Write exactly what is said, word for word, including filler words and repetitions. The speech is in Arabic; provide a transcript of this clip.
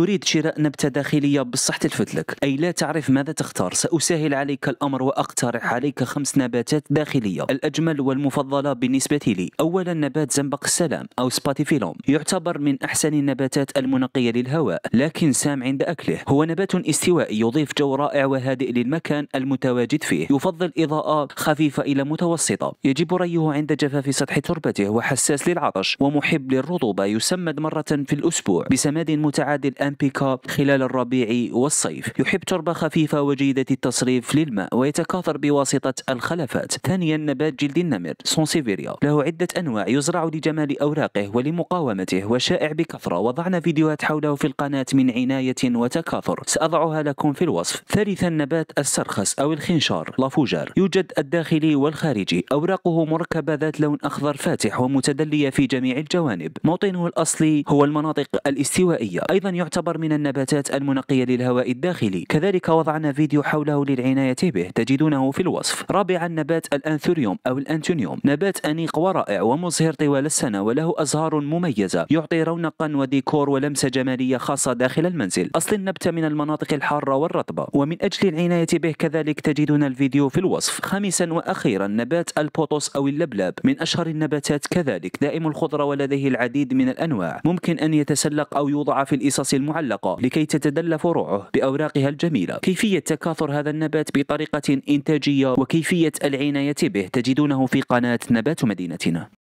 تريد شراء نبتة داخلية بصح تلفت لك، أي لا تعرف ماذا تختار. سأسهل عليك الأمر وأقترح عليك خمس نباتات داخلية الأجمل والمفضلة بالنسبة لي. أولا نبات زنبق السلام أو سباتيفيلوم، يعتبر من أحسن النباتات المنقية للهواء لكن سام عند أكله. هو نبات استوائي يضيف جو رائع وهادئ للمكان المتواجد فيه، يفضل إضاءة خفيفة إلى متوسطة، يجب ريه عند جفاف سطح تربته، وحساس للعطش ومحب للرطوبة. يسمد مرة في الأسبوع بسماد متعادل أمبيكا خلال الربيع والصيف. يحب تربة خفيفة وجيدة التصريف للماء ويتكاثر بواسطة الخلفات. ثانيا نبات جلد النمر سانسيفيريا، له عدة أنواع، يزرع لجمال أوراقه ولمقاومته وشائع بكثرة، وضعنا فيديوهات حوله في القناة من عناية وتكاثر، سأضعها لكم في الوصف. ثالثا نبات السرخس أو الخنشار لافوجار، يوجد الداخلي والخارجي، أوراقه مركبة ذات لون أخضر فاتح ومتدلية في جميع الجوانب. موطنه الأصلي هو المناطق الاستوائية، أيضا يعتبر من النباتات المنقية للهواء الداخلي، كذلك وضعنا فيديو حوله للعناية به تجدونه في الوصف. رابعا نبات الأنثوريوم أو الأنتونيوم، نبات أنيق ورائع ومزهر طوال السنة، وله أزهار مميزة يعطي رونقا وديكور ولمسة جمالية خاصة داخل المنزل. أصل النبتة من المناطق الحارة والرطبة، ومن أجل العناية به كذلك تجدون الفيديو في الوصف. خامسا وأخيرا نبات البوتوس أو اللبلاب، من أشهر النباتات كذلك، دائم الخضرة ولديه العديد من الأنواع، ممكن أن يتسلق أو يوضع في الإصص المعلقة لكي تتدلى فروعه بأوراقها الجميلة. كيفية تكاثر هذا النبات بطريقة إنتاجية وكيفية العناية به تجدونه في قناة نبات مدينتنا.